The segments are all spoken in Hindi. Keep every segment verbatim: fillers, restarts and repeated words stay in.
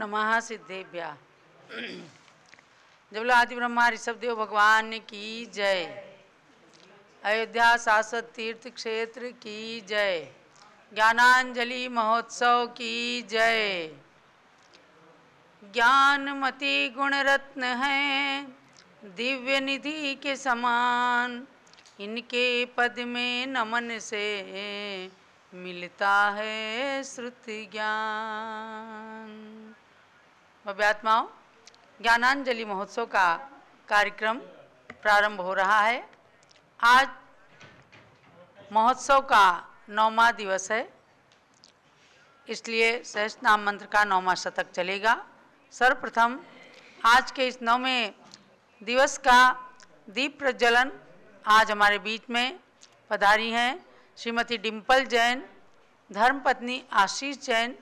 नमः सिद्धेभ्यः। जब आदि ब्रह्मा ऋषभदेव भगवान की जय। अयोध्या शासक तीर्थ क्षेत्र की जय। ज्ञानांजलि महोत्सव की जय। ज्ञानमती गुणरत्न है दिव्य निधि के समान, इनके पद में नमन से मिलता है श्रुति ज्ञान। भव्यात्माओं, ज्ञानांजलि महोत्सव का कार्यक्रम प्रारंभ हो रहा है। आज महोत्सव का नौवां दिवस है, इसलिए सहस्त्रनाम मंत्र का नौवां शतक चलेगा। सर्वप्रथम आज के इस नौवें दिवस का दीप प्रज्वलन आज हमारे बीच में पधारी हैं श्रीमती डिंपल जैन, धर्मपत्नी आशीष जैन,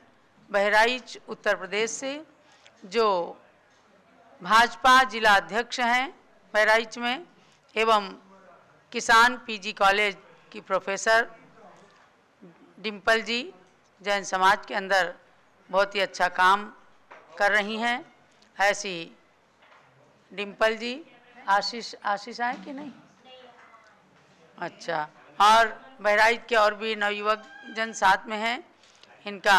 बहराइच उत्तर प्रदेश से, जो भाजपा जिला अध्यक्ष हैं बहराइच में, एवं किसान पीजी कॉलेज की प्रोफेसर। डिंपल जी जैन समाज के अंदर बहुत ही अच्छा काम कर रही हैं। ऐसी डिंपल जी आशीष आशीष आए कि नहीं? अच्छा। और बहराइच के और भी नवयुवक जन साथ में हैं, इनका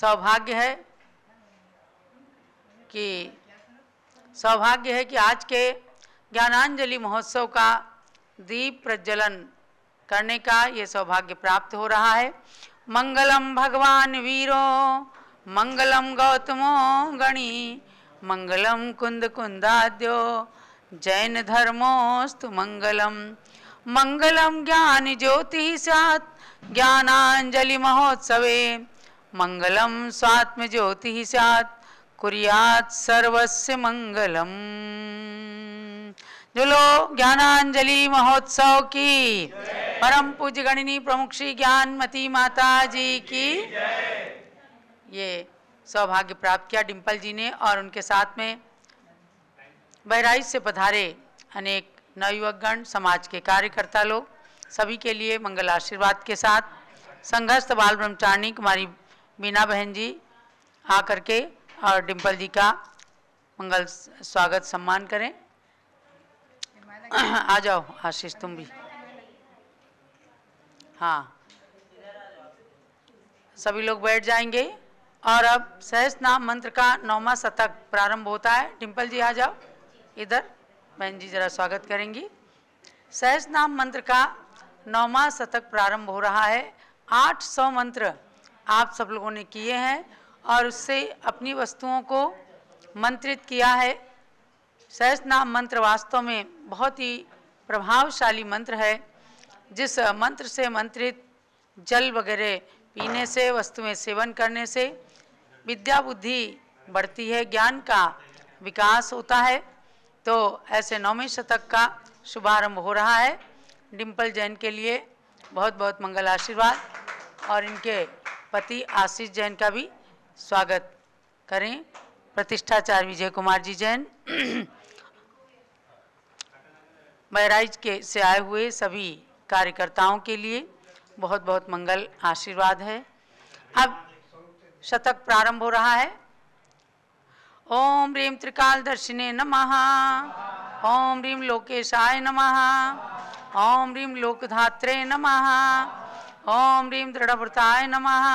सौभाग्य है कि सौभाग्य है कि आज के ज्ञानांजलि महोत्सव का दीप प्रज्वलन करने का ये सौभाग्य प्राप्त हो रहा है। मंगलम भगवान वीरो मंगलम गौतमो गणी मंगलम कुंद कुंदाद्यो जैन धर्मोस्तु मंगलम। मंगलम ज्ञान ज्योति सात ज्ञानांजलि महोत्सवे मंगलम स्वात्म ज्योति सात कुर्यात् सर्वस्य मंगलम। जो लोग ज्ञानांजलि महोत्सव की, परम पूज्य गणिनी प्रमुख श्री ज्ञानमती माता जी की ये सौभाग्य प्राप्त किया डिंपल जी ने, और उनके साथ में बहराइच से पधारे अनेक नवयुवकगण, समाज के कार्यकर्ता लोग, सभी के लिए मंगल आशीर्वाद के साथ संघर्ष बाल ब्रह्मचारिणी कुमारी मीना बहन जी आकर के और डिंपल जी का मंगल स्वागत सम्मान करें। आ जाओ आशीष, तुम भी। हाँ, सभी लोग बैठ जाएंगे। और अब सहस्त्रनाम मंत्र का नौवां शतक प्रारंभ होता है। डिंपल जी आ जाओ इधर, बहन जी जरा स्वागत करेंगी। सहस्त्रनाम मंत्र का नौवां शतक प्रारंभ हो रहा है। आठ सौ मंत्र आप सब लोगों ने किए हैं और उससे अपनी वस्तुओं को मंत्रित किया है। सहस्त्रनाम मंत्र वास्तव में बहुत ही प्रभावशाली मंत्र है, जिस मंत्र से मंत्रित जल वगैरह पीने से, वस्तुएं सेवन करने से विद्या बुद्धि बढ़ती है, ज्ञान का विकास होता है। तो ऐसे नौवें शतक का शुभारंभ हो रहा है। डिंपल जैन के लिए बहुत बहुत मंगल आशीर्वाद, और इनके पति आशीष जैन का भी स्वागत करें। प्रतिष्ठाचार्य विजय कुमार जी जैन, बहराइच के से आए हुए सभी कार्यकर्ताओं के लिए बहुत बहुत मंगल आशीर्वाद है। अब शतक प्रारंभ हो रहा है। ओम ह्रीं त्रिकालदर्शिने नमः, ओम ह्रीं लोकेशाय नमः, ओम ह्रीं लोकधात्रे नमः, ओम ह्रीं दृढ़व्रताय नमः,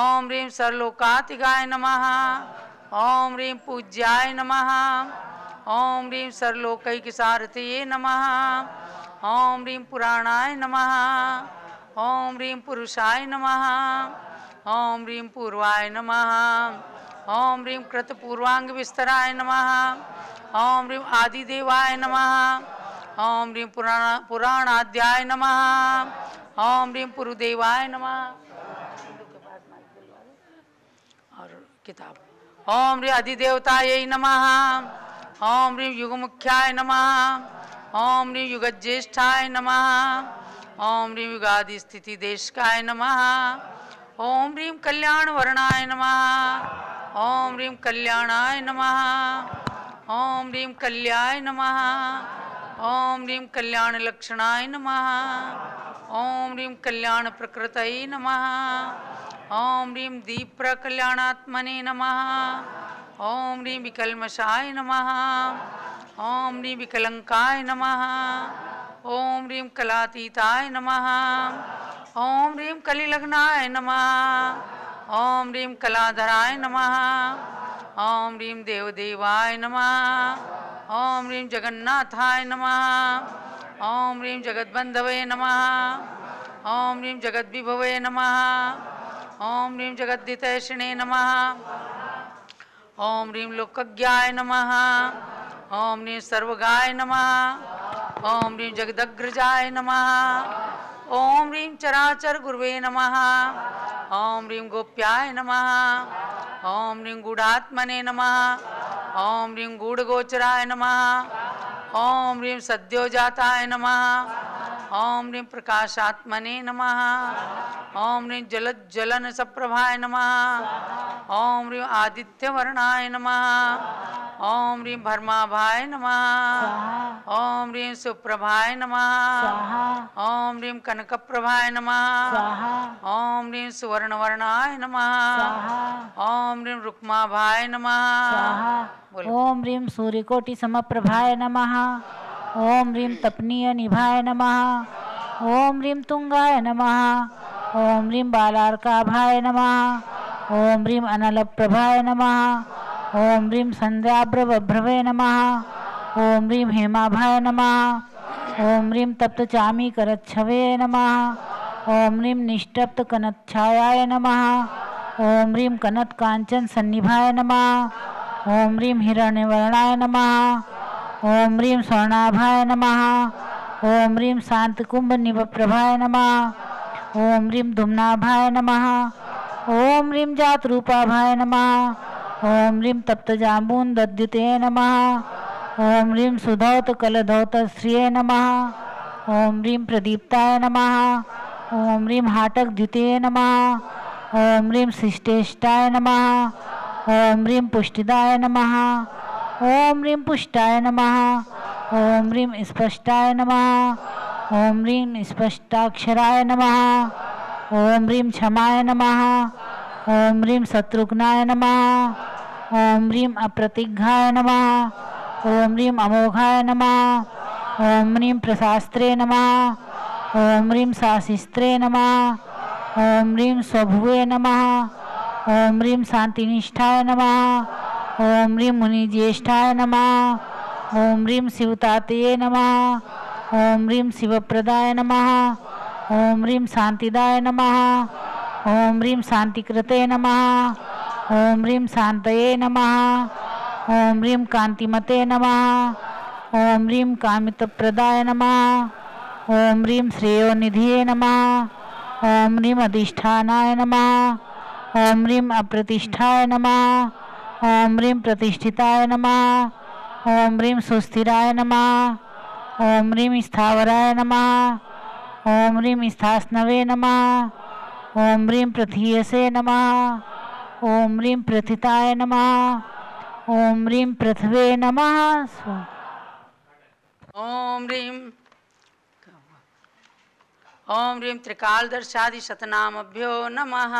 ओम ह्रीं सर्वलोकातिगाय नमः, ओम ह्रीं पूज्याय नमः, ओम ह्रीं सर्वलोकैकसारथिये नमः, ओम ह्रीं पुराणाय नमः, ओम ह्रीं पुरुषाय नमः, ओम ह्रीं पूर्वाय नमः, ओम ह्रीं कृतपूर्वांग विस्तराय नमः, ओम ह्रीं आदिदेवाय नमः, ओम ह्रीं पुराण पुराणाध्याय नमः, ओम ह्रीं पुरुदेवाय नमः और किताब, ओम ह्रीं आदिदेवतायै नमः, ओम ह्रीं युगमुख्याय नमः, ओम ह्रीं युगज्येष्ठाय नमः, ओम ह्रीं युगादि स्थिति देशकाय नमः, ओम ह्रीं कल्याणवर्णाय नमः, ओम ह्रीं कल्याणाय नमः, ओम ह्रीं कल्याय नमः, ओम ह्रीं कल्याणलक्षणाय नमः, ओम ह्रीं कल्याणप्रकृतये नमः, ओम ह्रीं दीप्रकल्याणात्मने नमः। ओम ह्रीं विकल्मषाय नमः। ओम ह्रीं विकलंकाय नमः। ओम ह्रीं कलातीताय नमः। ओम ह्रीं कलिलग्नाय नमः। ओम ह्रीं कलाधराय नमः। ओम ह्रीं देवदेवाय नमः। ओम ह्रीं जगन्नाथाय नमः। ओम ह्रीं जगद्बन्धवे नमः। ओम ह्रीं जगद्विभवे नमः। ओम ह्रीं जगद्धितैषिणे नमः। ओम ह्रीं लोकज्ञाय नमः। ओम ह्रीं सर्वगाय नमः। ओम ह्रीं जगदग्रजाय नमः। ओम ह्रीं चराचर गुरवे नमः। ओम ह्रीं गोप्याय नमः। ओम ह्रीं गूढ़ात्मने नमः। ओम ह्रीं गूढ़गोचराय नमः। ओम ह्रीं सद्योजाताय नमः। ओम ह्रीं प्रकाशात्मने नमः। ओम ह्रीं जलज्ज्वलन सप्रभाय नमः। ओम ह्रीं आदित्यवर्णाय नमः। ओम ह्रीं भर्माभाय नमः। ओम ह्रीं सुप्रभाय नमः। ओम ह्रीं कनकप्रभाय नमः। ओम ह्रीं सुवर्णवर्णाय नमः। ओम ह्रीं रुक्माभाय नमः। ओम ह्रीं सूर्यकोटि समप्रभाय नमः। ओम ह्रीं तपनीय निभाय नमः। ओम ह्रीं तुंगाय नमः। ओम ह्रीं बालार्काभाय नमः। ओम ह्रीं अनलप्रभाय नमः। ओम ह्रीं संध्याभ्रवभ्रवे नमः। ओम ह्रीं हेमाभाय नमः। ओम ह्रीं तप्तचामी करच्छवे नमः। ओम ह्रीं निष्टप्त कनच्छायाय नमः। ओम ह्रीं कनत कांचन सन्निभाय नमः। ओम ह्रीं हिरण्यवर्णाय नमः। ओम ह्रीं स्वर्णाभाय नमः। ओम ह्रीं शांतकुंभ निभप्रभाय नमः। ओम ह्रीं धुम्नाभाय नमः। ओम ह्रीं जातरूपाभाय नमः। ओम ह्रीं तप्तजाम्बून दद्युते नमः। ओम ह्रीं सुधौत कलधौत श्रिये नमः। ओम ह्रीं प्रदीप्ताय नमः। ओम ह्रीं हाटक द्युते नमः। ओम ह्रीं शिष्टेष्टाय नमः। ओम ह्रीं पुष्टिदाय नमः। ओम ह्रीं पुष्टाय नमः। ओम ह्रीं स्पष्टाय नमः। ओम ह्रीं स्पष्टाक्षराय नमः। ओम ह्रीं क्षमाय नमः। ओम ह्रीं शत्रुघ्नाय नमः। ओम ह्रीं अप्रतिघ्नाय नमः। ओम ह्रीं अमोघाय नमः। ओम ह्रीं प्रशास्त्रे नमः। ओम ह्रीं शासिस्त्रे नमः। ओम ह्रीं स्वभुवे नमः। ओम ह्रीं शांतिनिष्ठाय नमः। ओम ह्रीं मुनिज्येष्ठाय नमः। ओम ह्रीं शिवतातये नमः। ओम ह्रीं शिवप्रदाय नमः। ओम ह्रीं शांतिदाय नमः। ओम ह्रीं शांतिकृते नमः। ओम ह्रीं शांतये नमः। ओम ह्रीं कांतिमते नमः। ओम ह्रीं कामितप्रदाय नमः। ओम ह्रीं श्रेयोनिधिये नमः। ओम ह्रीं अधिष्ठानाय नमः। ओम ह्रीं अप्रतिष्ठाय नमः। ओम ह्रीं प्रतिष्ठिताय नमः। ओम ह्रीं सुस्थिराय नमः। ओम ह्रीं स्थावराय नमः। ओम ह्रीं स्थास्नवे नमः। ओम ह्रीं प्रथीयसे नमः। ओम ह्रीं प्रथिताय नमः। ओम ह्रीं पृथ्वे नमः। ओम ह्रीं ओम ह्रीं त्रिकालदर्शादि शतनामभ्यो नमः।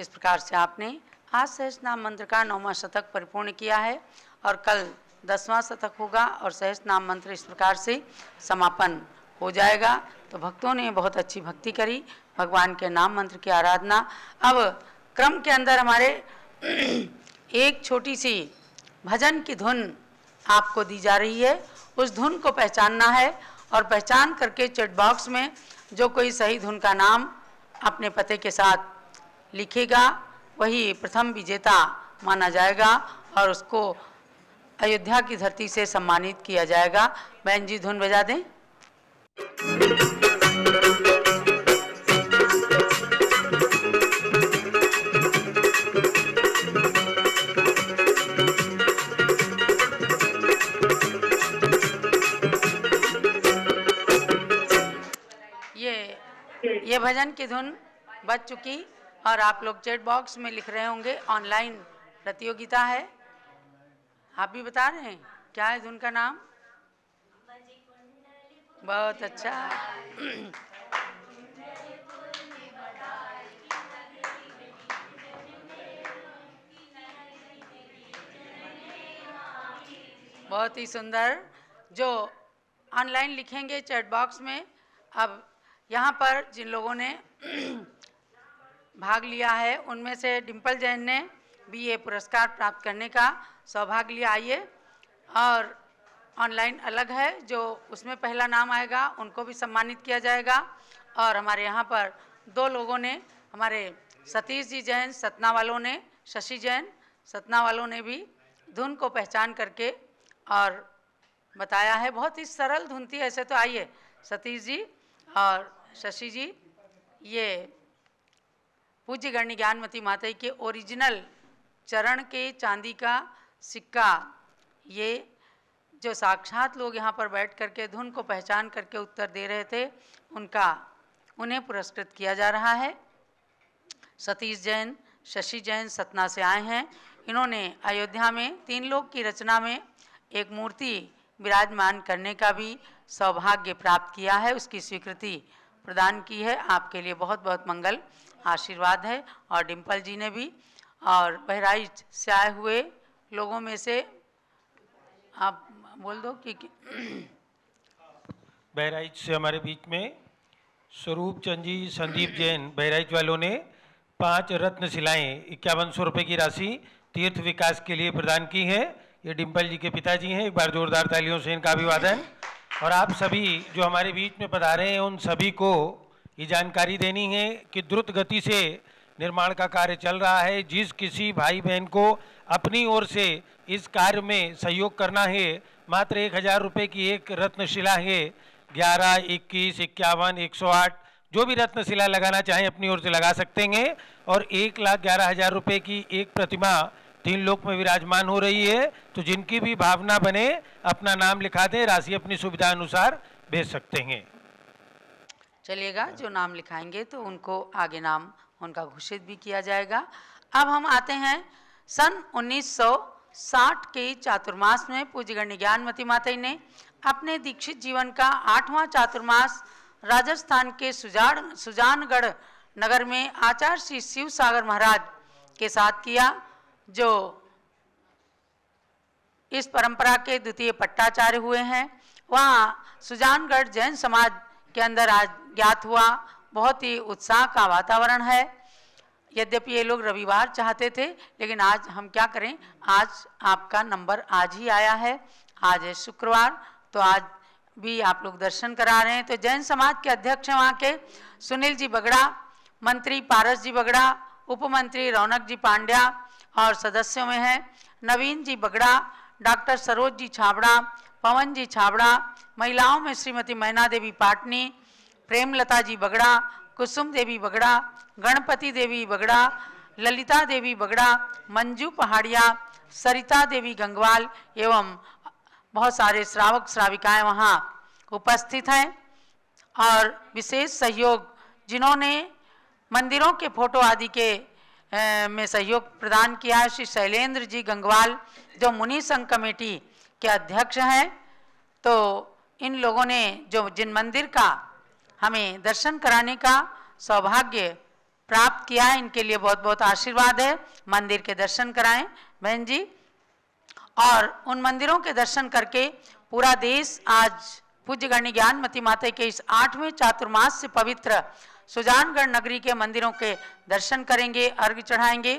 इस प्रकार से आपने आज सहस्रनाम मंत्र का नौवां शतक परिपूर्ण किया है और कल दसवां शतक होगा और सहस्रनाम मंत्र इस प्रकार से समापन हो जाएगा। तो भक्तों ने बहुत अच्छी भक्ति करी भगवान के नाम मंत्र की आराधना। अब क्रम के अंदर हमारे एक छोटी सी भजन की धुन आपको दी जा रही है। उस धुन को पहचानना है और पहचान करके चैट बॉक्स में जो कोई सही धुन का नाम अपने पते के साथ लिखेगा वही प्रथम विजेता माना जाएगा और उसको अयोध्या की धरती से सम्मानित किया जाएगा। बहन जी धुन बजा दें। ये भजन की धुन बज चुकी और आप लोग चैट बॉक्स में लिख रहे होंगे। ऑनलाइन प्रतियोगिता है। आप भी बता रहे हैं क्या है धुन का नाम? बहुत अच्छा। बहुत ही सुंदर, जो ऑनलाइन लिखेंगे चैट बॉक्स में। अब यहाँ पर जिन लोगों ने भाग लिया है उनमें से डिंपल जैन ने भी ये पुरस्कार प्राप्त करने का सौभाग्य लिया। आइए, और ऑनलाइन अलग है, जो उसमें पहला नाम आएगा उनको भी सम्मानित किया जाएगा। और हमारे यहाँ पर दो लोगों ने, हमारे सतीश जी जैन सतना वालों ने, शशि जैन सतना वालों ने भी धुन को पहचान करके और बताया है, बहुत ही सरल धुन थी ऐसे तो। आइए सतीश जी और शशि जी, ये पूज्य गणनी ज्ञानमती माता के ओरिजिनल चरण के चांदी का सिक्का, ये जो साक्षात लोग यहाँ पर बैठ करके धुन को पहचान करके उत्तर दे रहे थे, उनका उन्हें पुरस्कृत किया जा रहा है। सतीश जैन शशि जैन सतना से आए हैं। इन्होंने अयोध्या में तीन लोक की रचना में एक मूर्ति विराजमान करने का भी सौभाग्य प्राप्त किया है, उसकी स्वीकृति प्रदान की है। आपके लिए बहुत बहुत मंगल आशीर्वाद है। और डिंपल जी ने भी, और बहराइच से आए हुए लोगों में से आप बोल दो कि, कि बहराइच से हमारे बीच में स्वरूप चंद जी संदीप जैन बहराइच वालों ने पाँच रत्न शिलाएँ इक्यावन सौ रुपये की राशि तीर्थ विकास के लिए प्रदान की है। ये डिंपल जी के पिताजी हैं। एक बार जोरदार तालियों से इनका अभिवादन। और आप सभी जो हमारे बीच में पधारे हैं उन सभी को ये जानकारी देनी है कि द्रुत गति से निर्माण का कार्य चल रहा है। जिस किसी भाई बहन को अपनी ओर से इस कार्य में सहयोग करना है, मात्र एक हज़ार रुपये की एक रत्नशिला है। ग्यारह, इक्कीस, इक्यावन, एक सौ आठ जो भी रत्नशिला लगाना चाहें अपनी ओर से लगा सकते हैं। और एक लाख ग्यारह हज़ार रुपये की एक प्रतिमा तीन लोक में विराजमान हो रही है। तो जिनकी भी भावना बने अपना नाम लिखा दें, राशि अपनी सुविधा अनुसार भेज सकते हैं। चलिएगा, जो नाम लिखाएंगे तो उनको आगे नाम उनका घोषित भी किया जाएगा। अब हम आते हैं सन उन्नीस सौ साठ के चातुर्मास में। पूज्य गणनी ज्ञानमती माता ने अपने दीक्षित जीवन का आठवां चातुर्मास राजस्थान के सुजान सुजानगढ़ नगर में आचार्य श्री शिवसागर महाराज के साथ किया, जो इस परंपरा के द्वितीय पट्टाचार्य हुए हैं। वहाँ सुजानगढ़ जैन समाज के अंदर आज ज्ञात हुआ, बहुत ही उत्साह का वातावरण है। यद्यपि ये लोग रविवार चाहते थे, लेकिन आज हम क्या करें, आज आपका नंबर आज ही आया है, आज है शुक्रवार, तो आज भी आप लोग दर्शन करा रहे हैं। तो जैन समाज के अध्यक्ष हैं वहाँ के सुनील जी बगड़ा, मंत्री पारस जी बगड़ा, उपमंत्री रौनक जी पांड्या, और सदस्यों में हैं नवीन जी बगड़ा, डॉक्टर सरोज जी छाबड़ा, पवन जी छाबड़ा, महिलाओं में श्रीमती मैना देवी पाटनी, प्रेमलता जी बगड़ा, कुसुम देवी बगड़ा, गणपति देवी बगड़ा, ललिता देवी बगड़ा, मंजू पहाड़िया, सरिता देवी गंगवाल एवं बहुत सारे श्रावक श्राविकाएं वहाँ उपस्थित हैं। और विशेष सहयोग जिन्होंने मंदिरों के फोटो आदि के ए, में सहयोग प्रदान किया है, श्री शैलेंद्र जी गंगवाल जो मुनि संघ कमेटी के अध्यक्ष हैं। तो इन लोगों ने जो जिन मंदिर का हमें दर्शन कराने का सौभाग्य प्राप्त किया, इनके लिए बहुत बहुत आशीर्वाद है। मंदिर के दर्शन कराएं बहन जी, और उन मंदिरों के दर्शन करके पूरा देश आज पूज्य गणनी ज्ञानमती माता के इस आठवें चातुर्मास से पवित्र सुजानगढ़ नगरी के मंदिरों के दर्शन करेंगे, अर्घ चढ़ाएंगे।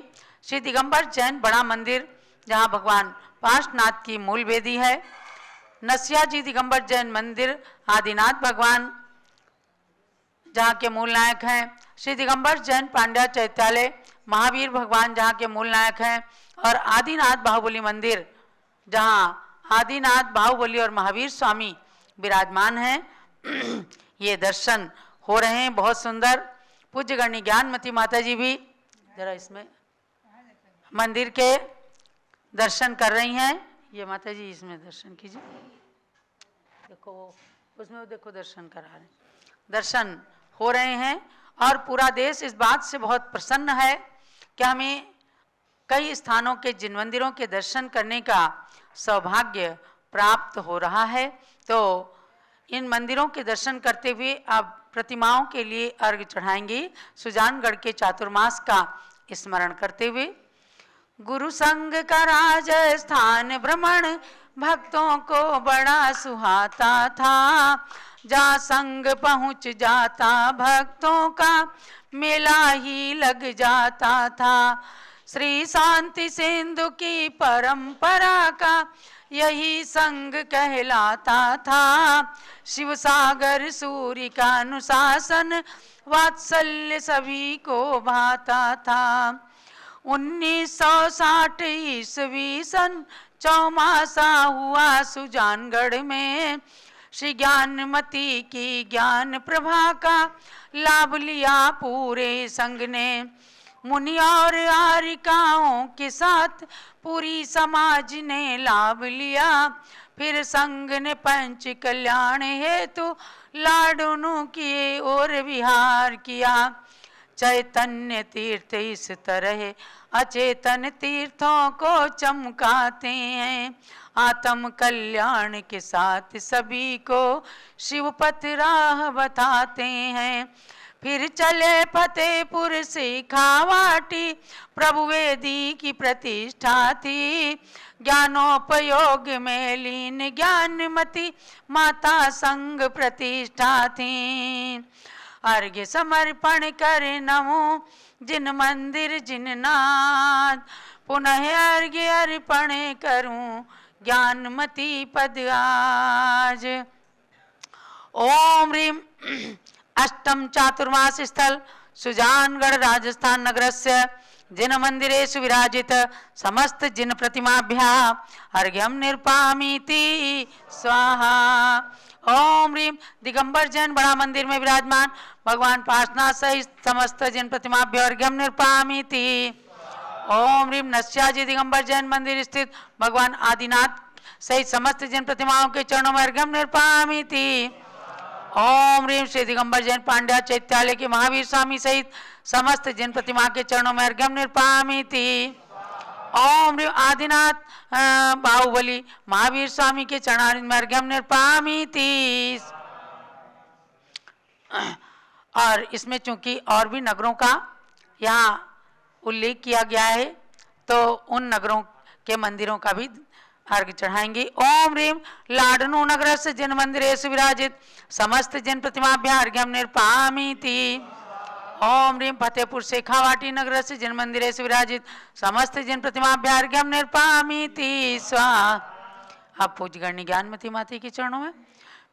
श्री दिगंबर जैन बड़ा मंदिर, जहाँ भगवान पार्श्वनाथ की मूल वेदी है, नसिया जी दिगंबर जैन मंदिर आदिनाथ भगवान जहाँ के मूल नायक हैं, श्री दिगंबर जैन पांड्या चैत्यालय महावीर भगवान जहाँ के मूल नायक हैं, और आदिनाथ बाहुबली मंदिर जहाँ आदिनाथ बाहुबली और महावीर स्वामी विराजमान हैं। ये दर्शन हो रहे हैं, बहुत सुंदर। पूज्य गणनी ज्ञानमती माता जी भी जरा इसमें मंदिर के दर्शन कर रही हैं। ये माता जी इसमें दर्शन कीजिए, देखो उसमें वो देखो दर्शन करा रहे हैं, दर्शन हो रहे हैं। और पूरा देश इस बात से बहुत प्रसन्न है कि हमें कई स्थानों के जिन मंदिरों के दर्शन करने का सौभाग्य प्राप्त हो रहा है। तो इन मंदिरों के दर्शन करते हुए अब प्रतिमाओं के लिए अर्घ चढ़ाएंगे, सुजानगढ़ के चातुर्मास का स्मरण करते हुए। गुरु संग का राजस्थान भ्रमण भक्तों को बड़ा सुहाता था। जा संग पहुँच जाता भक्तों का मेला ही लग जाता था। श्री शांति सिंधु की परंपरा का यही संग कहलाता था। शिवसागर सूर्य का अनुशासन वात्सल्य सभी को भाता था। उन्नीस सौ साठ ईस्वी सन चौमासा हुआ सुजानगढ़ में। श्री ज्ञानमती की ज्ञान प्रभा का लाभ लिया पूरे संघ ने। मुनि और हारिकाओं के साथ पूरी समाज ने लाभ लिया। फिर संघ ने पंच कल्याण हेतु लाडुनू किए और विहार किया। चैतन्य तीर्थ इस तरह अचेतन तीर्थों को चमकाते हैं। आत्म कल्याण के साथ सभी को शिवपथ राह बताते हैं। फिर चले फतेहपुर शेखावाटी, प्रभु वेदी की प्रतिष्ठा थी। ज्ञानोपयोग में लीन ज्ञानमती माता संग प्रतिष्ठा थी। अर्घ्य समर्पण कर नमो जिन मंदिर जिन नाथ, पुनः अर्घ्य अर्पण करूं ज्ञानमती पद आज। ओम रीम अष्टम चातुर्मास स्थल सुजानगढ़ राजस्थान नगरस्य जिन मंदिरेषु विराजित समस्त जिन प्रतिमाभ्यः अर्घ्यम निर्पामीति स्वाहा। ओम रीम दिगंबर जैन बड़ा मंदिर में विराजमान भगवान पार्श्वनाथ सहित समस्त जिन प्रतिमाभ्य अर्घ्यम निर्पामीति। ओम रीम नस्याजी दिगंबर जैन मंदिर स्थित भगवान आदिनाथ सहित समस्त जिन प्रतिमाओं के चरणों में अर्घ्यम निर्पामीति। ओम रीम श्री दिगंबर जैन पांड्या चैत्यालय के महावीर स्वामी सहित समस्त जिन प्रतिमा के चरणों में अर्घ्यम निर्पामीति। ओम रीम आदिनाथ बाहुबली महावीर स्वामी के चरणारिंद में अर्घ्यम निर्पामीति। और इसमें चूंकि और भी नगरों का यहाँ उल्लेख किया गया है तो उन नगरों के मंदिरों का भी अर्घ चढ़ाएंगे। ओम रीम लाडनू नगर से जिन मंदिरेषु विराजित समस्त जिन प्रतिमाभ्यः अर्घ्यम निर्पामीति। ओम रीम फतेहपुर शेखावाटी नगर से जिन मंदिरेषु विराजित समस्त जिन प्रतिमाभ्यः अर्घ्यम निर्पामीति स्वाहा। अब पूज्यगण्य ज्ञानमती माता के चरणों में।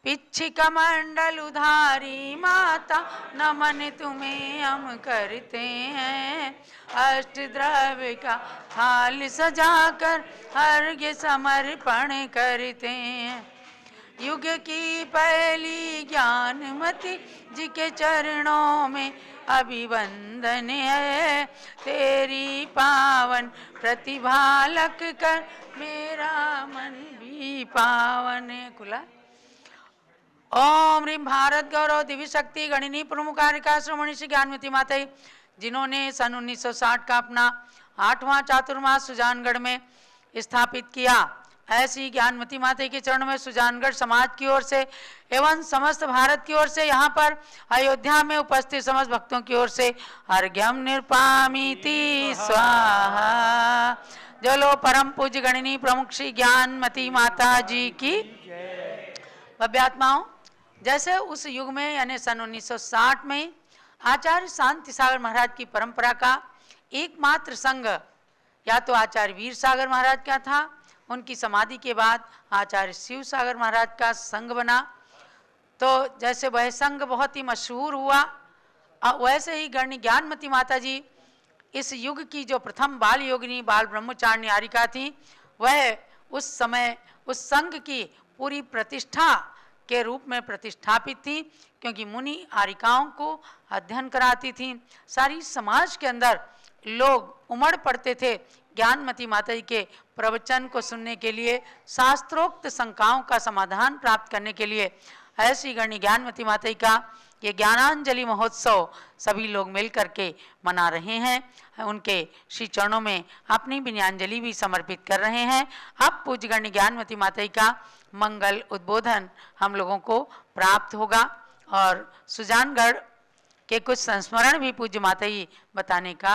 पिछिका मंडल उधारी माता नमन तुम्हें हम करते हैं। अष्ट द्रव्य का थाल सजाकर अर्घ्य समर्पण करते हैं। युग की पहली ज्ञानमती जी के चरणों में अभिवंदन है। तेरी पावन प्रतिभा लख कर मेरा मन भी पावन खुला। ओम रीम भारत गौरव दिव्य शक्ति गणिनी प्रमुख हारिका श्रोमणी श्री ज्ञानमती माता जिन्होंने सन उन्नीस सौ साठ का अपना आठवां चातुर्मास सुजानगढ़ में स्थापित किया, ऐसी ज्ञानमती माता के चरण में सुजानगढ़ समाज की ओर से एवं समस्त भारत की ओर से यहाँ पर अयोध्या में उपस्थित समस्त भक्तों की ओर से अर्घ्यम निर्पामीति स्वाहा। जलो परम पूज्य गणिनी प्रमुख श्री ज्ञानमती माता जी की भव्यात्माओं। जैसे उस युग में यानी सन उन्नीस सौ साठ में आचार्य शांति सागर महाराज की परंपरा का एकमात्र संघ या तो आचार्य वीर सागर महाराज का था, उनकी समाधि के बाद आचार्य शिवसागर महाराज का संघ बना। तो जैसे वह संघ बहुत ही मशहूर हुआ वैसे ही गणनी ज्ञानमती माता जी इस युग की जो प्रथम बाल योगिनी बाल ब्रह्मचारिणी हारिका थी वह उस समय उस संघ की पूरी प्रतिष्ठा के रूप में प्रतिष्ठापित थी, क्योंकि मुनि हारिकाओं को अध्ययन कराती थी। सारी समाज के अंदर लोग उमड़ पड़ते थे ज्ञानमती माता जी के प्रवचन को सुनने के लिए, शास्त्रोक्त शंकाओं का समाधान प्राप्त करने के लिए। ऐसी गणनी ज्ञानमती माता जी का ये ज्ञानांजलि महोत्सव सभी लोग मिल करके मना रहे हैं, उनके श्री चरणों में अपनी विनयांजलि भी समर्पित कर रहे हैं। अब पूज्यगण्य ज्ञानमती माता जी का मंगल उद्बोधन हम लोगों को प्राप्त होगा और सुजानगढ़ के कुछ संस्मरण भी पूज्य माता जी बताने का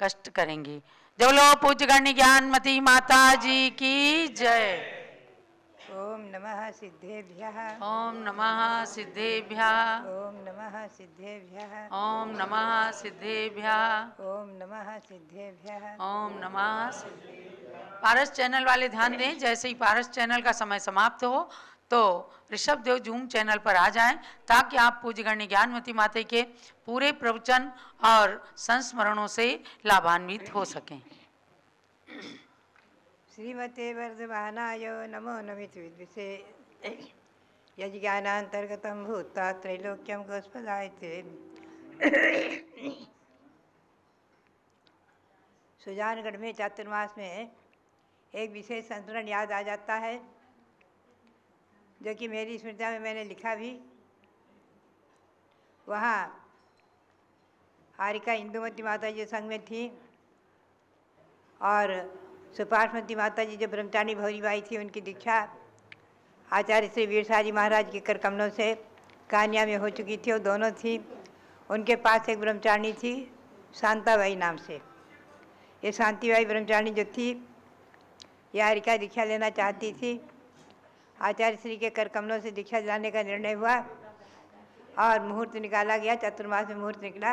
कष्ट करेंगे। जब लोग पूज्यगण्य ज्ञानमती माता जी की जय। ओम नमः सिद्धेभ्यः ओम नमः सिद्धेभ्यः ओम नमः सिद्धेभ्यः ओम नमः सिद्धेभ्यः ओम नमः सिद्धेभ्यः ओम नमः। पारस चैनल वाले ध्यान दें, जैसे ही पारस चैनल का समय समाप्त हो तो ऋषभ देव जूम चैनल पर आ जाएं ताकि आप पूज्यगण्य ज्ञानमती माता के पूरे प्रवचन और संस्मरणों से लाभान्वित हो सकें। श्रीमते वर्धमानाय नमो नमित विद्विषे यज्ञानान्तर्गतं भूत्वा त्रैलोक्यं गोस्पदायते सुजानगढ़ में चातुर्मास में एक विशेष संस्मरण याद आ जाता है जो कि मेरी स्मृति में मैंने लिखा भी। वहाँ हारिका इंदुमती माता जी संग में थी और सुपार्श्वती माता जी जो ब्रह्मचारिणी भौरीबाई थी उनकी दीक्षा आचार्य श्री वीर सागर महाराज के कर कमलों से कान्या में हो चुकी थी। वो दोनों थी, उनके पास एक ब्रह्मचारिणी थी शांताबाई नाम से। ये शांतिबाई ब्रह्मचारिणी जो थी ये हारिका दीक्षा लेना चाहती थी। आचार्य श्री के कर कमलों से दीक्षा दिलाने का निर्णय हुआ और मुहूर्त निकाला गया, चतुर्मास में मुहूर्त निकला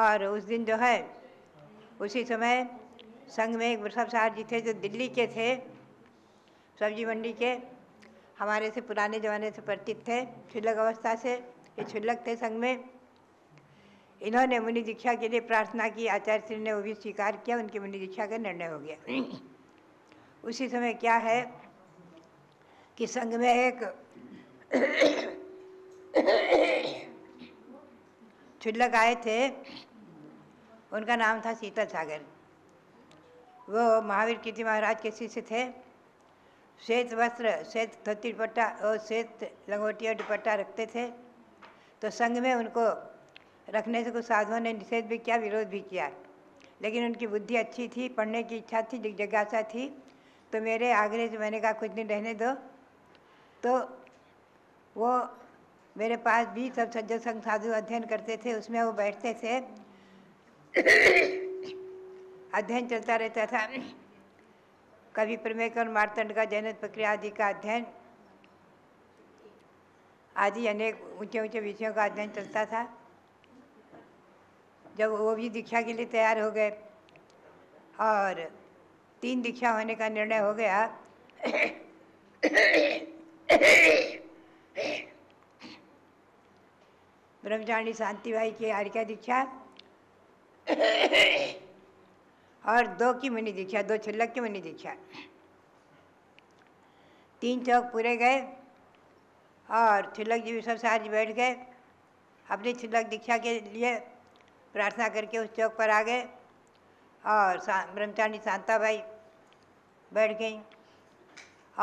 और उस दिन जो है उसी समय संघ में एक वृषभ सार जी थे जो दिल्ली के थे, सब्जी मंडी के, हमारे से पुराने ज़माने से परिचित थे, क्षुल्लक अवस्था से ये क्षुल्लक थे संघ में। इन्होंने मुनि दीक्षा के लिए प्रार्थना की, आचार्य श्री ने वो भी स्वीकार किया, उनकी मुनि दीक्षा का निर्णय हो गया। उसी समय क्या है कि संघ में एक क्षुल्लक आए थे, उनका नाम था शीतल सागर। वो महावीर कीर्ति महाराज के शिष्य थे। श्वेत वस्त्र, श्वेत धोती दुपट्टा और श्वेत लंगोटी और दुपट्टा रखते थे, तो संघ में उनको रखने से कुछ साधुओं ने निषेध भी किया, विरोध भी किया, लेकिन उनकी बुद्धि अच्छी थी, पढ़ने की इच्छा थी, जिज्ञासा थी, तो मेरे आग्रह से मैंने कहा कुछ दिन रहने दो। तो वो मेरे पास भी सब सज्जन संघ साधु अध्ययन करते थे, उसमें वो बैठते थे, अध्ययन चलता रहता था, कभी प्रमेयकर मार्तंड का, जनन प्रक्रिया आदि का अध्ययन, आदि अनेक ऊंचे ऊंचे विषयों का अध्ययन चलता था। जब वो भी दीक्षा के लिए तैयार हो गए और तीन दीक्षा होने का निर्णय हो गया, ब्रह्मचारिणी शांतिबाई की हारिका दीक्षा और दो की मुनि दीक्षा, दो छुल्लक की मुनि दीक्षा, तीन चौक पूरे गए और छुल्लक जी भी सब साथ बैठ गए, अपनी छुल्लक दीक्षा के लिए प्रार्थना करके उस चौक पर आ गए और ब्रह्मचारिणी शांताबाई बैठ गई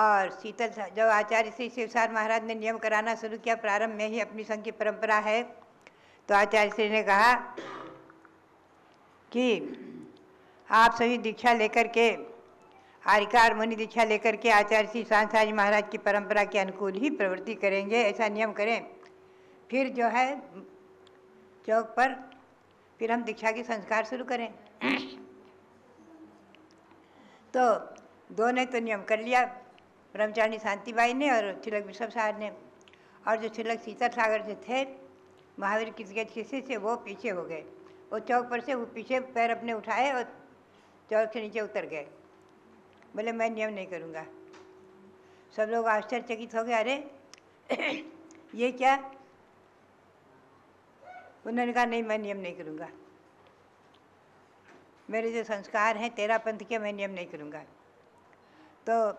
और शीतल। जब आचार्य श्री शिवसागर महाराज ने नियम कराना शुरू किया, प्रारंभ में ही अपनी संघ की परंपरा है, तो आचार्य श्री ने कहा कि आप सभी दीक्षा लेकर के, हारिका और मुनि दीक्षा लेकर के आचार्य श्री शांताबाई महाराज की परंपरा के अनुकूल ही प्रवृत्ति करेंगे, ऐसा नियम करें, फिर जो है चौक पर फिर हम दीक्षा के संस्कार शुरू करें। तो दो ने तो नियम कर लिया, ब्रह्मचारिणी शांतिबाई ने और तिलक विश्व सागर ने, और जो तिलक सीता सागर से थे महावीर किसगज किसी से वो पीछे हो गए, वो चौक पर से वो पीछे पैर अपने उठाए और चौक से नीचे उतर गए, बोले मैं नियम नहीं करूँगा। सब लोग आश्चर्यचकित हो गए, अरे ये क्या। उन्होंने कहा नहीं मैं नियम नहीं करूँगा, मेरे जो संस्कार हैं तेरा पंथ के, मैं नियम नहीं करूँगा। तो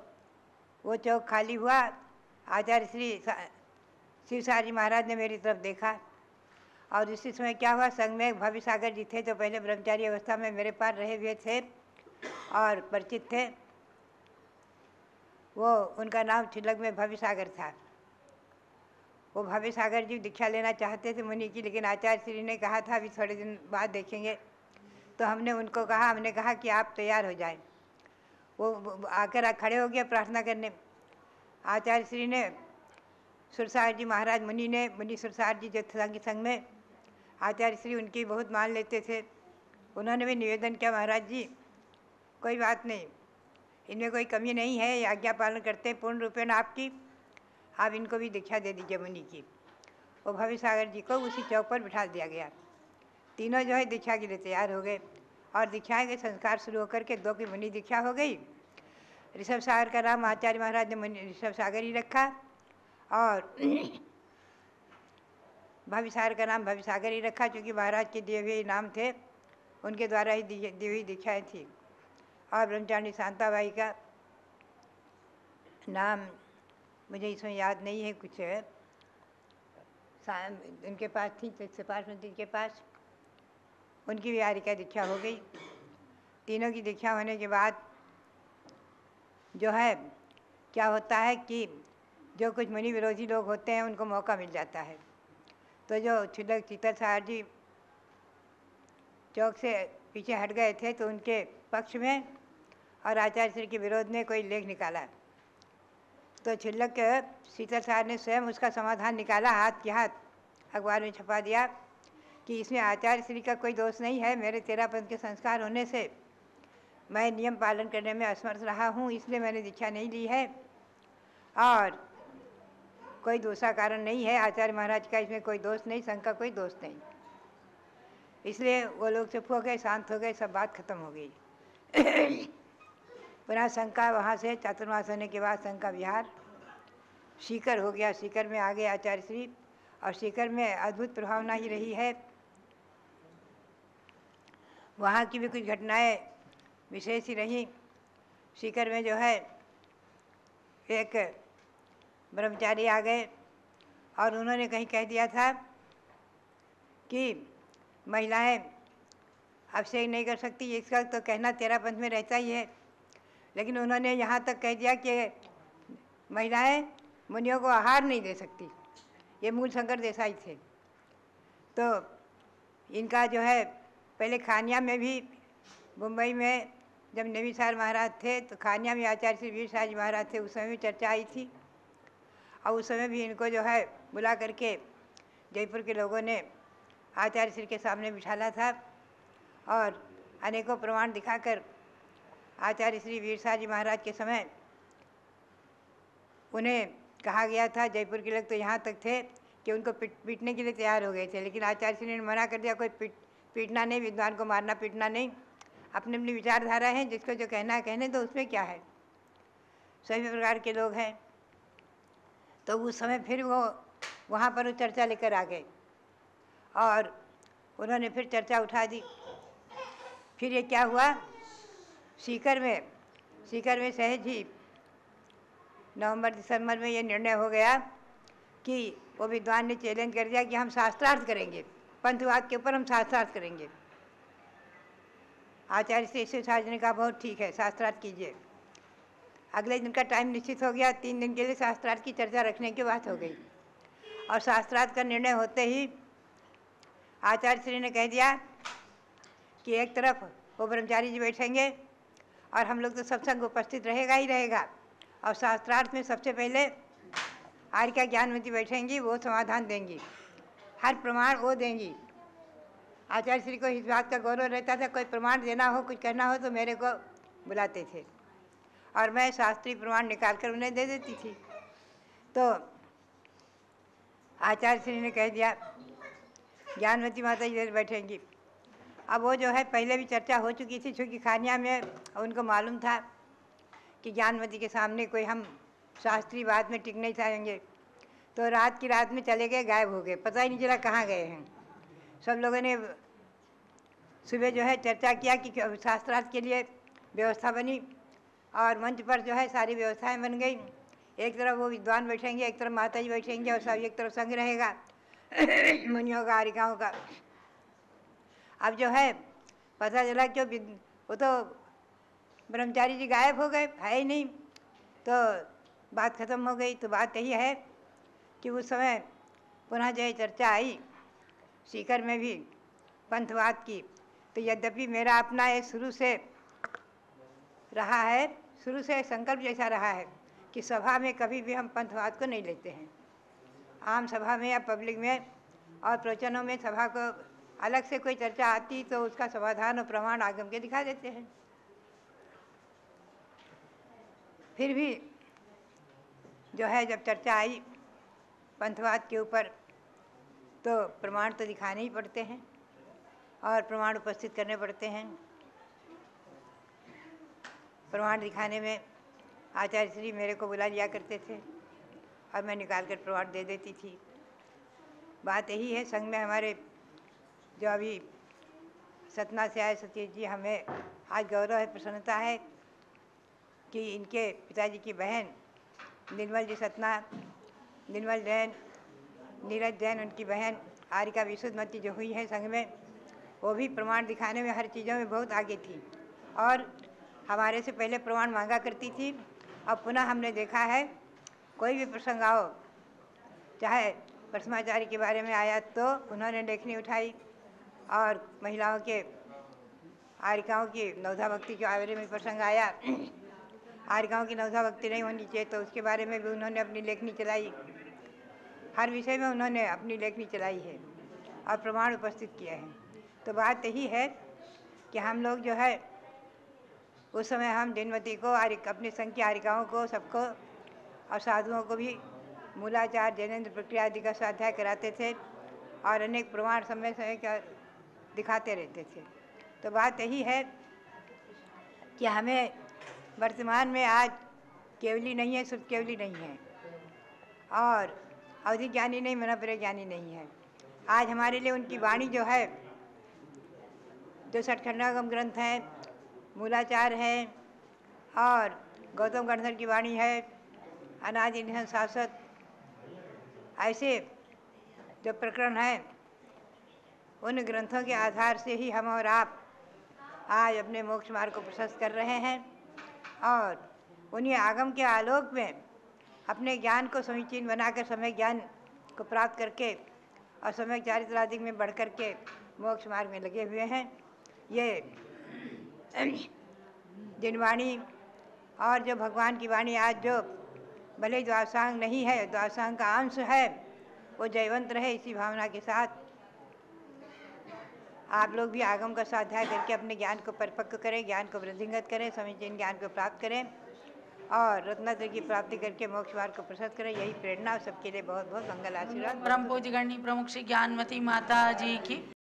वो चौक खाली हुआ, आचार्य श्री शिवसागर जी महाराज ने मेरी तरफ देखा और इसी समय क्या हुआ, संघ में भाभीसागर जी थे जो पहले ब्रह्मचारी अवस्था में मेरे पास रहे हुए थे और परिचित थे, वो उनका नाम तिलक में भाभीसागर था। वो भाभीसागर जी दीक्षा लेना चाहते थे मुनि की, लेकिन आचार्य श्री ने कहा था अभी थोड़े दिन बाद देखेंगे, तो हमने उनको कहा, हमने कहा कि आप तैयार हो जाएं। वो आकर खड़े हो गए प्रार्थना करने, आचार्य श्री ने, सुरसागर जी महाराज मुनि ने, मुनि सुरसागर जी जो संघ संघ में, आचार्य श्री उनकी बहुत मान लेते थे, उन्होंने भी निवेदन किया महाराज जी कोई बात नहीं, इनमें कोई कमी नहीं है, ये आज्ञा पालन करते हैं पूर्ण रूपेण आपकी। आप इनको भी दीक्षा दे दीजिए मुनि की। और भाभीसागर जी को उसी चौक पर बिठा दिया गया। तीनों जो है दीक्षा के लिए तैयार हो गए और दीक्षाएँ के संस्कार शुरू होकर के दो की मुनि दीक्षा हो गई। ऋषभ सागर का नाम आचार्य महाराज ने मुनि ऋषभ सागर ही रखा और भाभीसागर का नाम भाभीसागर ही रखा, क्योंकि महाराज के दिए हुए नाम थे, उनके द्वारा ही दी हुई दीक्षाएँ थी। और ब्रह्मचारिणी शांताबाई का नाम मुझे इसमें याद नहीं है, कुछ है उनके पास थी, सिपार्षी के पास, उनकी भी हारिका दीक्षा हो गई। तीनों की दीक्षा होने के बाद जो है क्या होता है कि जो कुछ मुनि विरोधी लोग होते हैं उनको मौका मिल जाता है। तो जो तिलक सीता सागर जी चौक से पीछे हट गए थे तो उनके पक्ष में और आचार्य श्री के विरोध में कोई लेख निकाला, तो तिलक सीता सागर ने स्वयं उसका समाधान निकाला, हाथ के हाथ अखबार में छपा दिया कि इसमें आचार्य श्री का कोई दोष नहीं है, मेरे तेरापन के संस्कार होने से मैं नियम पालन करने में असमर्थ रहा हूँ, इसलिए मैंने दीक्षा नहीं ली है और कोई दूसरा कारण नहीं है, आचार्य महाराज का इसमें कोई दोष नहीं, संघ का कोई दोष नहीं। इसलिए वो लोग चुप हो गए, शांत हो गए, सब बात खत्म हो गई। पुनः संघ का वहाँ से चातुर्मास होने के बाद संघ का विहार सीकर हो गया। सीकर में आ गए आचार्य श्री और सीकर में अद्भुत प्रभावना ही रही है। वहाँ की भी कुछ घटनाएं विशेष ही रही। सीकर में जो है एक ब्रह्मचारी आ गए और उन्होंने कहीं कह दिया था कि महिलाएं अभिषेक नहीं कर सकती, इसका तो कहना तेरा पंथ में रहता ही है, लेकिन उन्होंने यहाँ तक कह दिया कि महिलाएं मुनियों को आहार नहीं दे सकती। ये मूल शंकर देसाई थे। तो इनका जो है पहले खानिया में भी, मुंबई में जब नवी सार महाराज थे तो खानिया में आचार्य श्री वीर सागर महाराज थे, उस समय भी चर्चा आई थी और उस समय भी इनको जो है बुला करके जयपुर के लोगों ने आचार्य श्री के सामने बिठाला था और अनेकों प्रमाण दिखाकर आचार्य श्री वीर सागर महाराज के समय उन्हें कहा गया था, जयपुर के लोग तो यहाँ तक थे कि उनको पीट पीटने के लिए तैयार हो गए थे, लेकिन आचार्य श्री ने मना कर दिया, कोई पीट पीटना नहीं, विद्वान को मारना पीटना नहीं, अपनी अपनी विचारधारा है, जिसको जो कहना है कहने, तो उसमें क्या है, सभी प्रकार के लोग हैं। तो उस समय फिर वो वहाँ पर वो चर्चा लेकर आ गए और उन्होंने फिर चर्चा उठा दी। फिर ये क्या हुआ, सीकर में सीकर में सहज ही नवंबर दिसंबर में ये निर्णय हो गया कि वो विद्वान ने चैलेंज कर दिया कि हम शास्त्रार्थ करेंगे, पंथवाद के ऊपर हम शास्त्रार्थ करेंगे। आचार्य श्री शिवसागर ने कहा बहुत ठीक है, शास्त्रार्थ कीजिए। अगले दिन का टाइम निश्चित हो गया, तीन दिन के लिए शास्त्रार्थ की चर्चा रखने की बात हो गई और शास्त्रार्थ का निर्णय होते ही आचार्य श्री ने कह दिया कि एक तरफ वो ब्रह्मचारी जी बैठेंगे और हम लोग तो सत्संग उपस्थित रहेगा ही रहेगा, और शास्त्रार्थ में सबसे पहले हारिका ज्ञानमती बैठेंगी, वो समाधान देंगी, हर प्रमाण वो देंगी। आचार्य श्री को इस बात का गौरव रहता था, कोई प्रमाण देना हो, कुछ करना हो तो मेरे को बुलाते थे और मैं शास्त्रीय प्रमाण निकाल कर उन्हें दे देती थी। तो आचार्य श्री ने कह दिया ज्ञानमती माता जी बैठेंगी। अब वो जो है पहले भी चर्चा हो चुकी थी, चूँकि खानिया में उनको मालूम था कि ज्ञानमती के सामने कोई हम शास्त्रीय बात में टिक नहीं चाहेंगे, तो रात की रात में चले गए, गायब हो गए, पता ही नहीं चला कहाँ गए हैं। सब लोगों ने सुबह जो है चर्चा किया कि शास्त्रार्थ के लिए व्यवस्था बनी और मंच पर जो है सारी व्यवस्थाएं बन गई। एक तरफ वो विद्वान बैठेंगे, एक तरफ माता जी बैठेंगे और सब एक तरफ संग रहेगा मुनियों का, हारिकाओं का। अब जो है पता चला कि वो तो ब्रह्मचारी जी गायब हो गए, है ही नहीं, तो बात खत्म हो गई। तो बात यही है कि उस समय पुनः जो चर्चा आई सीकर में भी पंथवाद की। तो यद्यपि मेरा अपना ये शुरू से रहा है, शुरू से संकल्प जैसा रहा है कि सभा में कभी भी हम पंथवाद को नहीं लेते हैं, आम सभा में या पब्लिक में और प्रवचनों में। सभा को अलग से कोई चर्चा आती तो उसका समाधान और प्रमाण आगम के दिखा देते हैं। फिर भी जो है जब चर्चा आई पंथवाद के ऊपर तो प्रमाण तो दिखाने ही पड़ते हैं और प्रमाण उपस्थित करने पड़ते हैं। प्रमाण दिखाने में आचार्य श्री मेरे को बुला लिया करते थे और मैं निकाल कर प्रमाण दे देती थी। बात यही है, संघ में हमारे जो अभी सतना से आए सतीश जी, हमें आज गौरव है, प्रसन्नता है कि इनके पिताजी की बहन निर्मल जी सतना, निर्मल जैन, नीरज जैन, उनकी बहन हारिका विशुद्धमती जो हुई है संघ में, वो भी प्रमाण दिखाने में हर चीज़ों में बहुत आगे थी और हमारे से पहले प्रमाण मांगा करती थी। अब पुनः हमने देखा है कोई भी प्रसंग आओ, चाहे भ्रष्टाचारी के बारे में आया तो उन्होंने देखनी उठाई और महिलाओं के हारिकाओं की नवधा भक्ति के बारे में प्रसंग आया, हारिकाओं की नवधा भक्ति नहीं होनी चाहिए तो उसके बारे में भी उन्होंने अपनी लेखनी चलाई। हर विषय में उन्होंने अपनी लेखनी चलाई है और प्रमाण उपस्थित किया है। तो बात यही है कि हम लोग जो है उस समय हम ज्ञानमती को, अपने संघ की हारिकाओं को, सबको और साधुओं को भी मूलाचार जैनेन्द्र प्रक्रिया आदि का स्वाध्याय कराते थे और अनेक प्रमाण समय समय का दिखाते रहते थे। तो बात यही है कि हमें वर्तमान में आज केवली नहीं है, शुद्ध केवली नहीं है और अवधि ज्ञानी नहीं, मनप्रिय ज्ञानी नहीं है। आज हमारे लिए उनकी वाणी जो है, जो षटखंडागम ग्रंथ हैं, मूलाचार हैं और गौतम गणधर की वाणी है, अनाज निहन शाश्वत, ऐसे जो प्रकरण हैं उन ग्रंथों के आधार से ही हम और आप आज अपने मोक्ष मार्ग को प्रशस्त कर रहे हैं और उन्हीं आगम के आलोक में अपने ज्ञान को समीचीन बनाकर समय ज्ञान को प्राप्त करके और समय चारित्राधिक में बढ़ करके मोक्ष मार्ग में लगे हुए हैं। ये दिनवाणी और जो भगवान की वाणी आज जो भले द्वासांग नहीं है, द्वासांग का अंश है, वो जयवंत रहे, इसी भावना के साथ आप लोग भी आगम का स्वाध्याय करके अपने ज्ञान को परिपक्व करें, ज्ञान को वृद्धिंगत करें, समीचीन ज्ञान को प्राप्त करें और रत्नात्र की प्राप्ति करके मोक्ष मार्ग को प्रशस्त करें। यही प्रेरणा सबके लिए बहुत बहुत मंगल आशीर्वाद। परम पूज्य गणनीय प्रमुख श्री ज्ञानमती माता जी की।